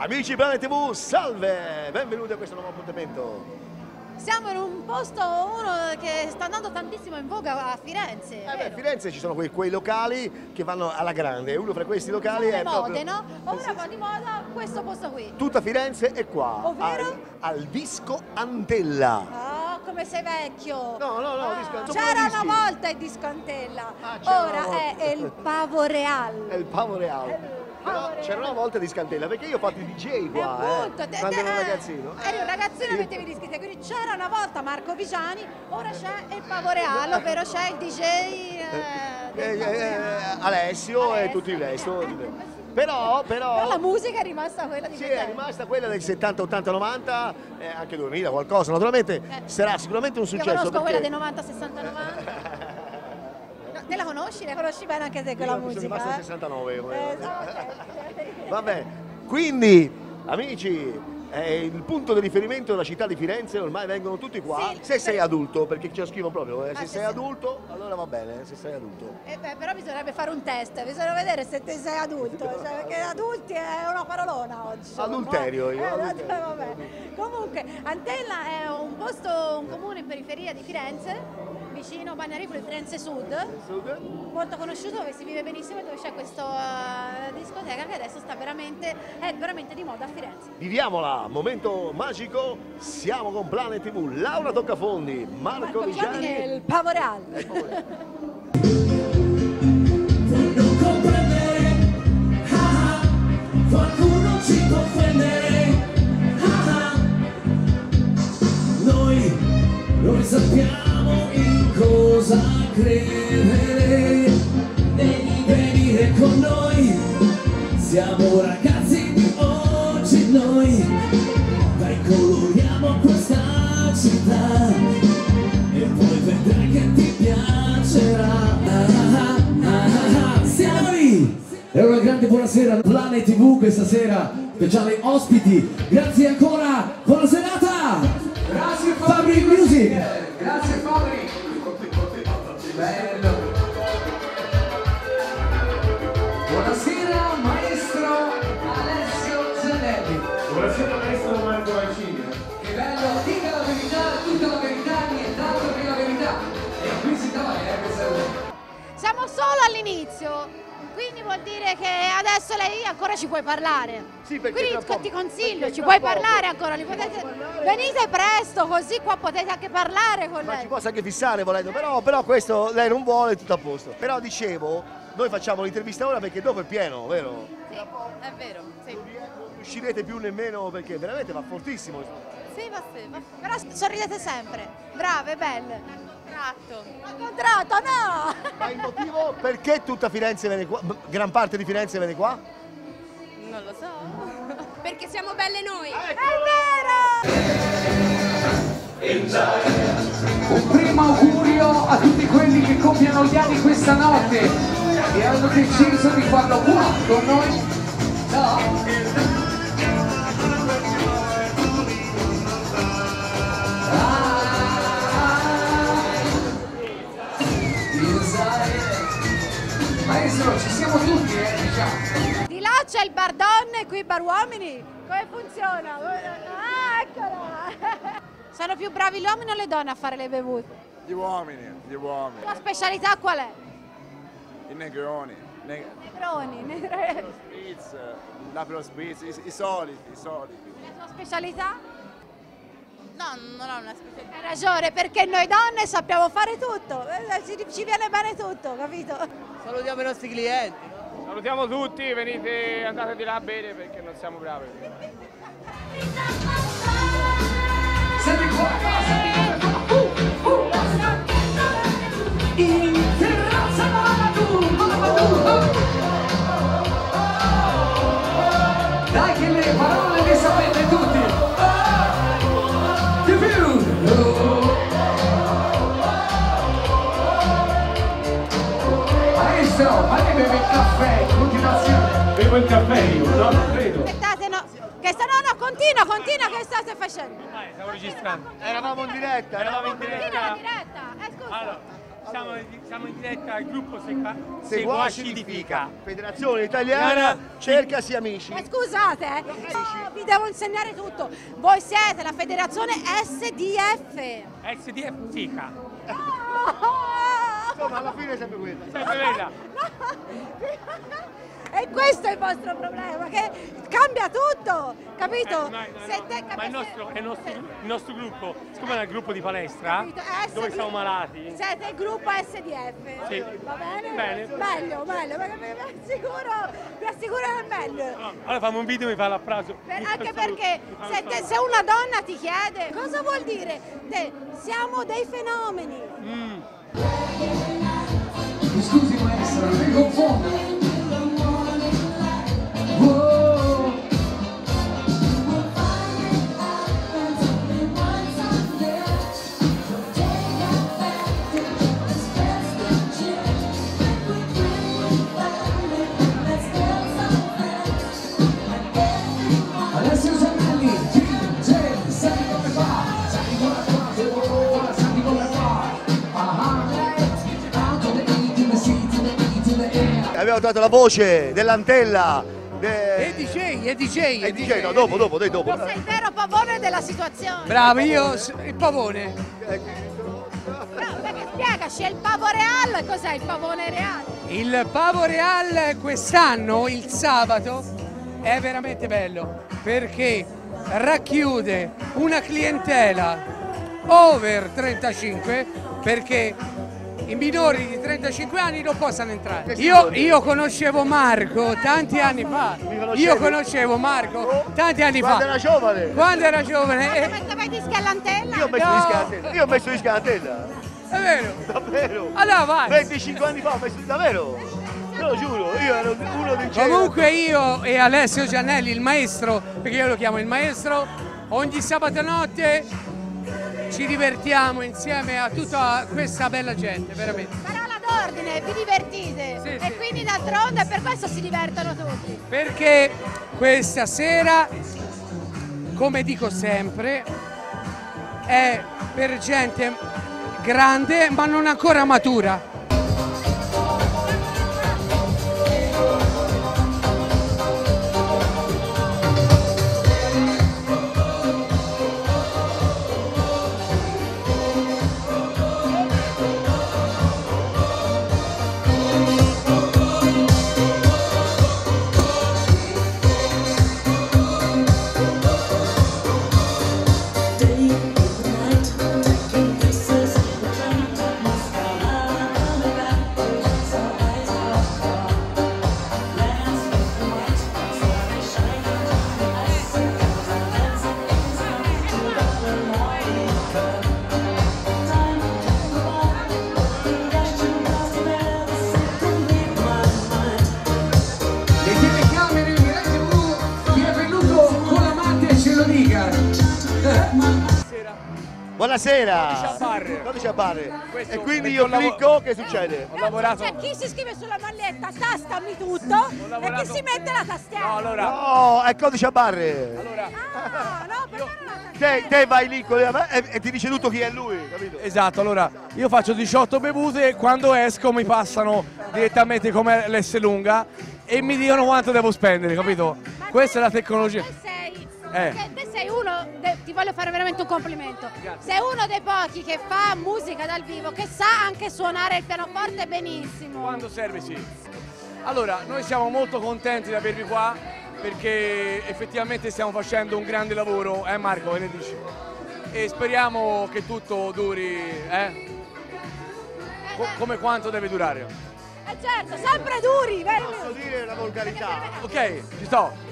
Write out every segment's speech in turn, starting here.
Amici Planet TV, salve! Benvenuti a questo nuovo appuntamento. Siamo in un posto, uno che sta andando tantissimo in voga, a Firenze. A Firenze ci sono quei locali che vanno alla grande, uno fra questi locali è mode, proprio... no? Ora va di moda questo posto qui. Tutta Firenze è qua, ovvero al disco Antella. Ah, come sei vecchio! No, no, no, c'era una volta il disco Antella, ora è il Pavo Real. È il Pavo Real. C'era una volta di Scantella, perché io ho fatto il DJ qua, appunto, quando ero un ragazzino. Eri un ragazzino e mettevi gli iscritti, quindi c'era una volta Marco Vigiani, ora c'è il Pavo Real, ovvero c'è il DJ Alessio e tutti il resto. Però la musica è rimasta quella di Firenze. Sì, è rimasta quella del 70, 80, 90, anche 2000 qualcosa, naturalmente sarà sicuramente un successo. Io conosco quella del 90, 60, 90. Te la conosci? La conosci bene anche te quella musica? Sono rimasto 69. Okay. Vabbè, quindi amici, il punto di riferimento della città di Firenze, ormai vengono tutti qua, sì, se sei adulto, perché ce lo scrivo proprio, se sei adulto allora va bene, se sei adulto. Però bisognerebbe fare un test, bisogna vedere se te sei adulto, cioè, perché adulti è una parolona oggi. Adulterio, io. Adulterio, vabbè. Comunque, Antella è un posto, un comune in periferia di Firenze, vicino a Bagnarifoli, Firenze Sud, molto conosciuto, dove si vive benissimo e dove c'è questa discoteca che adesso sta veramente, è veramente di moda a Firenze. Viviamola, momento magico, siamo con Planet TV, Laura Toccafondi, Marco Vigiani e il Pavo Real. Voglio comprendere, qualcuno ci può prendere, noi sappiamo in cosa credere, devi venire con noi, siamo ragazzi di oggi noi, dai coloriamo questa città e poi vedrai che ti piacerà. Siamo lì! E allora grande buonasera a Planet TV questa sera, speciali ospiti, grazie ancora, buona serata! Grazie Fabri Music! Grazie Fabri! Bello! Buonasera maestro Alessio Zanelli! Buonasera maestro Marco Vancini! Che bello! Dica la verità, tutta la verità, nient'altro che la verità! E qui si trova questa. Siamo solo all'inizio! Quindi vuol dire che adesso lei ancora ci puoi parlare. Sì, perché quindi ti consiglio, ci puoi parlare ancora. Venite presto, così qua potete anche parlare con lei. Ma ci posso anche fissare volendo, però questo lei non vuole, tutto a posto. Però dicevo, noi facciamo l'intervista ora perché dopo è pieno, vero? Sì, è vero. Sì. Non riuscirete più nemmeno perché veramente va fortissimo. Sì, va. Però sorridete sempre, brave, belle. Ma contratto, no! Ma il motivo perché tutta Firenze viene qua? Gran parte di Firenze viene qua? Non lo so. Perché siamo belle noi! È vero! Un primo augurio a tutti quelli che compiono gli anni questa notte e hanno deciso di farlo qua con noi. No! Maestro, ci siamo tutti, diciamo. Di là c'è il bar donne e qui bar uomini. Come funziona? Ah, eccola! Sono più bravi gli uomini o le donne a fare le bevute? Gli uomini, gli uomini. La specialità qual è? I negroni. Negroni, negroni. La prospizia, i soliti, i soliti. E la tua specialità? No, non ho una specialità. Hai ragione, perché noi donne sappiamo fare tutto, ci viene bene tutto, capito? Salutiamo i nostri clienti. No? Salutiamo tutti, venite, andate di là a bere perché non siamo bravi. Dai che le parole le sapete tutti! Ma lei beve il caffè, continuazione. Bevo il caffè io, no? Non credo. Aspettate, no. Che sta... No, no, continua, continua, che state facendo? Dai, stiamo registrando. Eravamo in diretta, eravamo in diretta. Scusa. Allora. Siamo in diretta al gruppo Seguaci di FICA, Federazione Italiana Cercasi Amici. Ma scusate, vi devo insegnare tutto. Voi siete la federazione SDF. SDF FICA. Insomma, alla fine è sempre quella. Sempre quella. E questo è il vostro problema, che cambia tutto, capito? Il nostro gruppo, siccome è il gruppo di palestra, dove siamo malati. Siete il gruppo SDF, sì. Va bene? Meglio, vi assicuro che è meglio. No. Allora fammi un video e mi fa l'applauso. Anche perché se una donna ti chiede, cosa vuol dire? Siamo dei fenomeni. Scusi maestra, mi confondo. Alessio Zanelli, DJ, sai come fa? Sai come fa? Se vuoi ora sai come fa? Abbiamo trovato la voce dell'Antella. E DJ. No, dopo, dai, dopo. Tu sei il vero pavone della situazione. Bravo, io il pavone. No, perché spiegaci, è il Pavo Real, cos'è il Pavone Real? Il Pavo Real quest'anno, il sabato, è veramente bello perché racchiude una clientela over 35 perché i minori di 35 anni non possono entrare. Io conoscevo Marco tanti anni fa. Quando era giovane. Ma ti metteva i dischi all'Antella? Io ho messo i dischi all'Antella. È vero? Davvero? Allora vai. 25 anni fa ho messo, davvero? Lo giuro, io ero uno dei cento. Comunque io e Alessio Giannelli, il maestro, perché io lo chiamo il maestro, ogni sabato notte ci divertiamo insieme a tutta questa bella gente, veramente. Parola d'ordine, vi divertite, sì, e sì. Quindi d'altronde per questo si divertono tutti. Perché questa sera, come dico sempre, è per gente grande ma non ancora matura. Buonasera! 12 a barre. E quindi io clicco, che succede? C'è chi si scrive sulla maglietta, tastammi tutto, e chi si mette la tastiera. No, allora... no, è 12 a barre. Allora... ah, no, perché io... non la tastiera? Te vai lì con la... e ti dice tutto chi è lui, capito? Esatto, allora io faccio 18 bevute e quando esco mi passano direttamente come l'S lunga e mi dicono quanto devo spendere, capito? Questa è la tecnologia. Te sei uno, ti voglio fare veramente un complimento. Grazie. Sei uno dei pochi che fa musica dal vivo, che sa anche suonare il pianoforte benissimo. Quando serve, sì. Allora, noi siamo molto contenti di avervi qua perché effettivamente stiamo facendo un grande lavoro, Marco, che ne dici? E speriamo che tutto duri, come quanto deve durare. Certo, sempre duri, vero? Posso dire la volgarità? Ok, ci sto.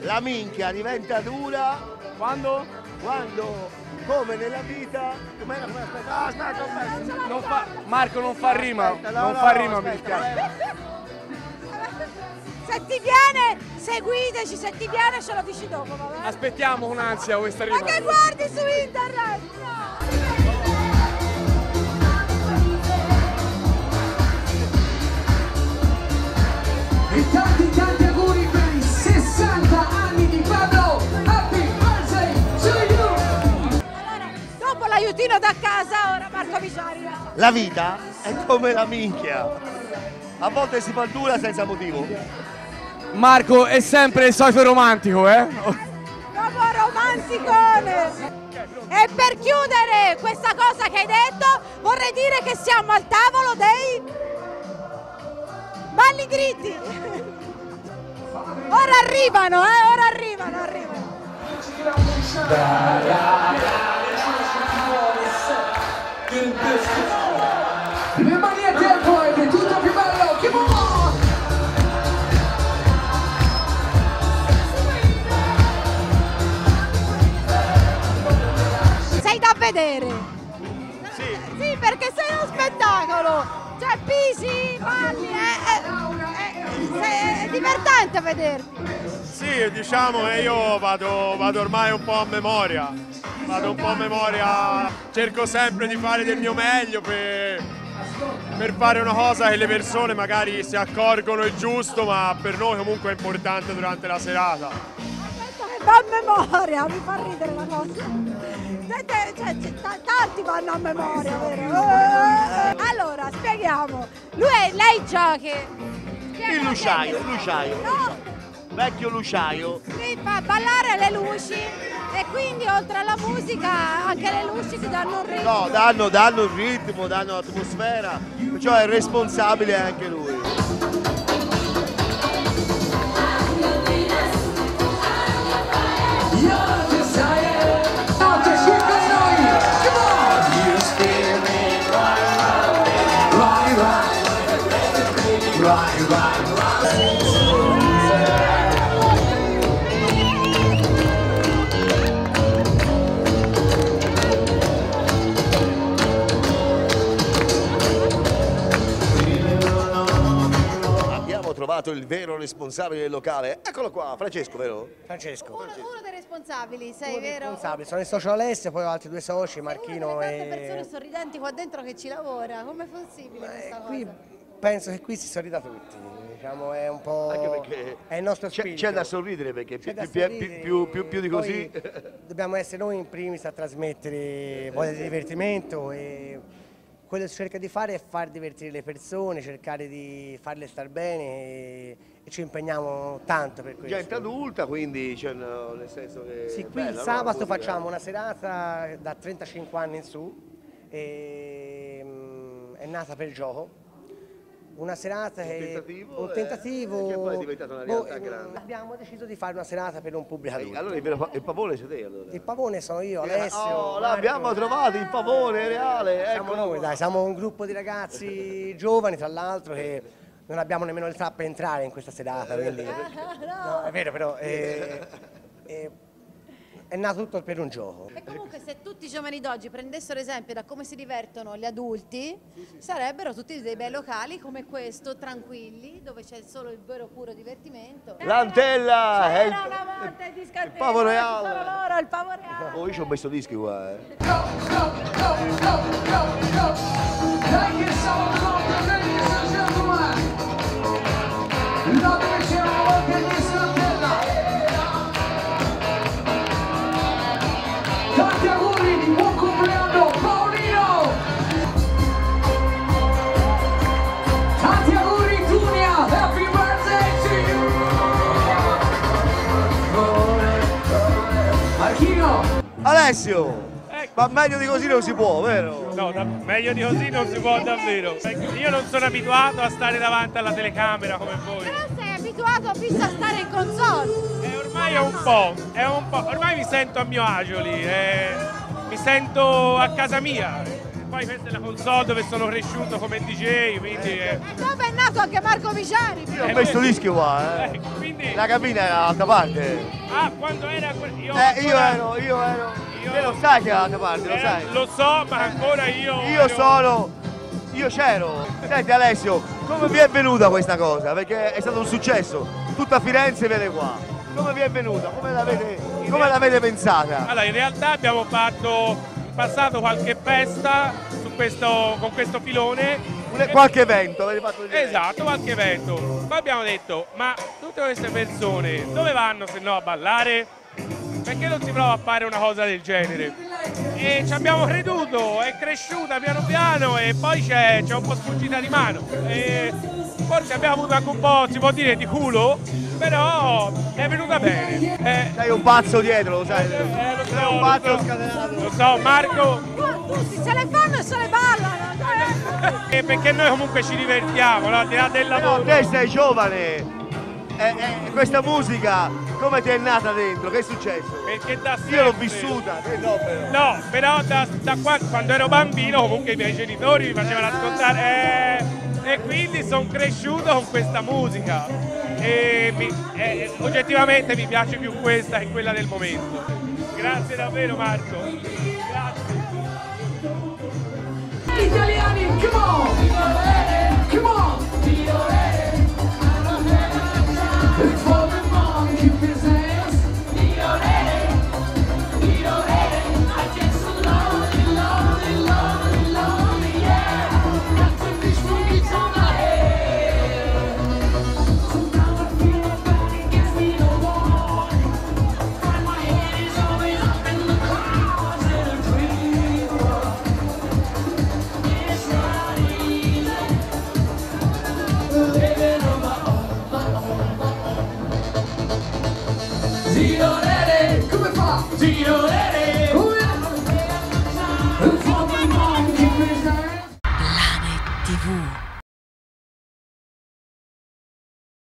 La minchia diventa dura quando? Come nella vita. Marco non fa rima, mi dispiace. Se ti viene, seguiteci, se ti viene ce lo dici dopo, va bene? Aspettiamo con ansia questa rima. Ma che guardi su internet? No! E tanti auguri per i 60 anni di Pavo. Happy birthday to you! Allora, dopo l'aiutino da casa, ora Marco Vigiani. La vita È come la minchia. A volte si fa dura senza motivo. Marco è sempre il socio romantico, eh? Proprio romanticone! E per chiudere questa cosa che hai detto, vorrei dire che siamo al tavolo dei balli dritti. Ora arrivano, ora arrivano, arrivano. Le mani a tempo ed è tutto più bello, che buono! Sei da vedere! Sì! Sì, perché sei uno spettacolo! Cioè, pisi, balli, è divertente vederti! Sì, diciamo che io vado ormai un po' a memoria, cerco sempre di fare del mio meglio per fare una cosa che le persone magari si accorgono è giusto, ma per noi comunque è importante durante la serata. Aspetta che va a memoria, mi fa ridere la cosa. Cioè, tanti vanno a memoria, vero? Allora, spieghiamo. Lei gioca. Il luciaio. No? Vecchio luciaio. Sì, fa ballare le luci. E quindi oltre alla musica anche le luci ti danno un ritmo. No, danno il ritmo, danno l'atmosfera, cioè è responsabile anche lui. Il vero responsabile del locale, eccolo qua, Francesco, vero? Francesco. Uno dei responsabili, sei vero? Responsabile. Sono il socio Alessio e poi ho altri due soci, Marchino e... Tante persone sorridenti qua dentro che ci lavora, com'è possibile questa qui, cosa? Penso che qui si sorrida tutti, diciamo è un po'... Anche perché è il nostro spirito. C'è da sorridere perché più di così... Dobbiamo essere noi in primis a trasmettere voglia di divertimento e... Quello che si cerca di fare è far divertire le persone, cercare di farle star bene e ci impegniamo tanto per questo. Già in età adulta, quindi cioè, no, nel senso che... Sì, qui il sabato no, facciamo una serata da 35 anni in su, e, è nata per gioco. Una serata un tentativo, che poi è diventata una realtà grande. Abbiamo deciso di fare una serata per un pubblico adulto. Allora il pavone siete allora? Il pavone sono io, Alessio. Oh, l'abbiamo trovato, il pavone reale. Siamo noi, dai, siamo un gruppo di ragazzi giovani, tra l'altro, che non abbiamo nemmeno il trap per entrare in questa serata. Quindi... No, è vero, però... È nato tutto per un gioco. E comunque se tutti i giovani d'oggi prendessero esempio da come si divertono gli adulti, sarebbero tutti dei bei locali come questo, tranquilli, dove c'è solo il vero puro divertimento. L'Antella! C'era una volta il discattivo, il Pavo Real. Sono loro, il Pavo Real. Oh, io ci ho messo dischi qua, eh. Alessio, ma meglio di così non si può, vero? No, meglio di così non si può davvero. Perché io non sono abituato a stare davanti alla telecamera come voi. Però sei abituato a stare in console. Ormai è un po'. Ormai mi sento a mio agio lì, mi sento a casa mia. Poi questa è la console dove sono cresciuto come DJ, quindi... E dove è nato anche Marco Vigiani? Io ho messo dischi qua, quindi... La cabina era dall'altra parte. Ah, quando era... Io ero... Te lo sai che era dall'altra parte, lo sai? Lo so, ma ancora io... Io c'ero. Senti Alessio, come vi è venuta questa cosa? Perché è stato un successo. Tutta Firenze viene qua. Come vi è venuta? Come l'avete pensata? Allora, in realtà abbiamo fatto... passato qualche festa con questo filone, qualche evento avete fatto il esatto, qualche evento. Poi abbiamo detto, ma tutte queste persone dove vanno se no a ballare? Perché non si prova a fare una cosa del genere? e ci abbiamo creduto, è cresciuta piano piano e poi c'è un po' sfuggita di mano e forse abbiamo avuto anche un po', si può dire, di culo, però è venuta bene. C'hai un pazzo dietro, lo sai, c'hai un pazzo scatenato. Lo so, Marco. Tutti se le fanno e se le ballano. Perché noi comunque ci divertiamo, no? Al di là del lavoro. Però te sei giovane. Questa musica come ti è nata dentro? Che è successo? Perché da sempre, io l'ho vissuta, no, però. No, però da quando ero bambino comunque i miei genitori mi facevano ascoltare e quindi sono cresciuto con questa musica e oggettivamente mi piace più questa che quella del momento. Grazie davvero Marco, grazie. Italiani, come on! Come on! Zio Rere, come fa? Zio Rere!